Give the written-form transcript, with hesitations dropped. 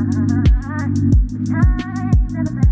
time that